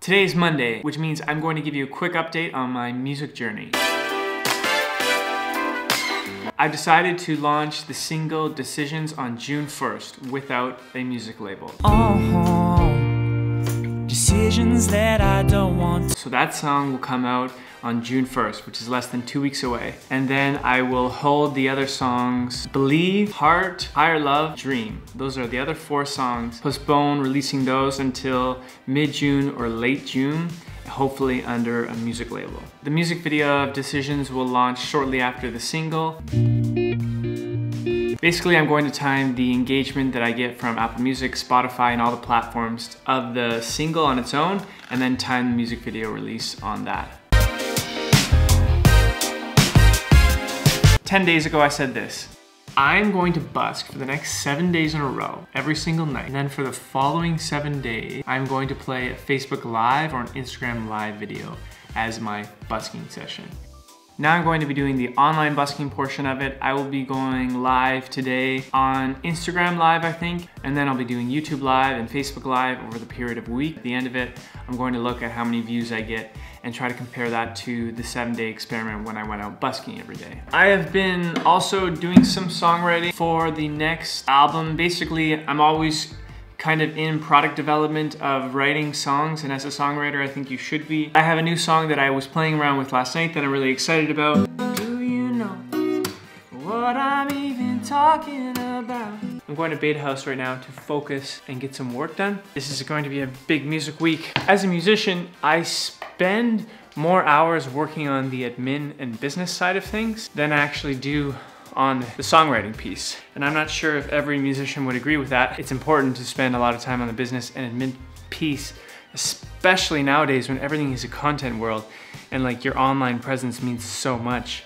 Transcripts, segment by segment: Today is Monday, which means I'm going to give you a quick update on my music journey. I've decided to launch the single Decisions on June 1st without a music label. Decisions that I don't want. So that song will come out on June 1st, which is less than 2 weeks away. And then I will hold the other songs, Believe, Heart, Higher Love, Dream. Those are the other 4 songs. Postpone releasing those until mid-June or late June, hopefully under a music label. The music video of Decisions will launch shortly after the single. Basically, I'm going to time the engagement that I get from Apple Music, Spotify, and all the platforms of the single on its own, and then time the music video release on that. 10 days ago, I said this. I'm going to busk for the next 7 days in a row, every single night. And then for the following 7 days, I'm going to play a Facebook Live or an Instagram Live video as my busking session. Now I'm going to be doing the online busking portion of it. I will be going live today on Instagram Live, I think, and then I'll be doing YouTube Live and Facebook Live over the period of a week. At the end of it, I'm going to look at how many views I get and try to compare that to the 7-day experiment when I went out busking every day. I have been also doing some songwriting for the next album. Basically, I'm always kind of in product development of writing songs, and as a songwriter, I think you should be. I have a new song that I was playing around with last night that I'm really excited about. Do you know what I'm even talking about? I'm going to Beta House right now to focus and get some work done. This is going to be a big music week. As a musician, I spend more hours working on the admin and business side of things than I actually do on the songwriting piece. And I'm not sure if every musician would agree with that. It's important to spend a lot of time on the business and admin piece, especially nowadays when everything is a content world and like your online presence means so much.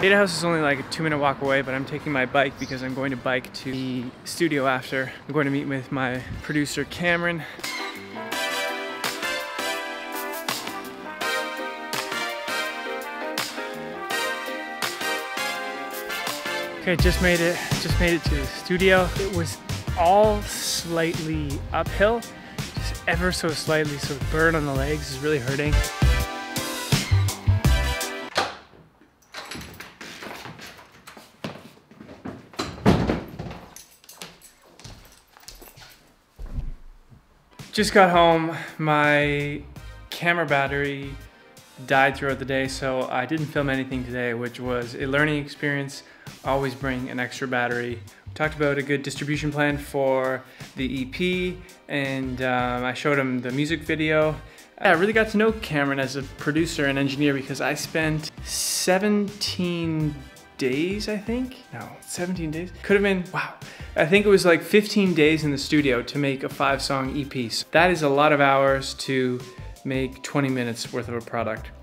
Data House is only like a 2-minute walk away, but I'm taking my bike because I'm going to bike to the studio after. I'm going to meet with my producer, Cameron. Okay, just made it to the studio. It was all slightly uphill, just ever so slightly, so the burn on the legs is really hurting. Just got home, my camera battery died throughout the day, so I didn't film anything today, which was a learning experience. Always bring an extra battery. We talked about a good distribution plan for the EP, and I showed him the music video. I really got to know Cameron as a producer and engineer because I spent 17 days, I think? No, 17 days? Could have been, wow. I think it was like 15 days in the studio to make a 5-song EP. So that is a lot of hours to make 20 minutes worth of a product.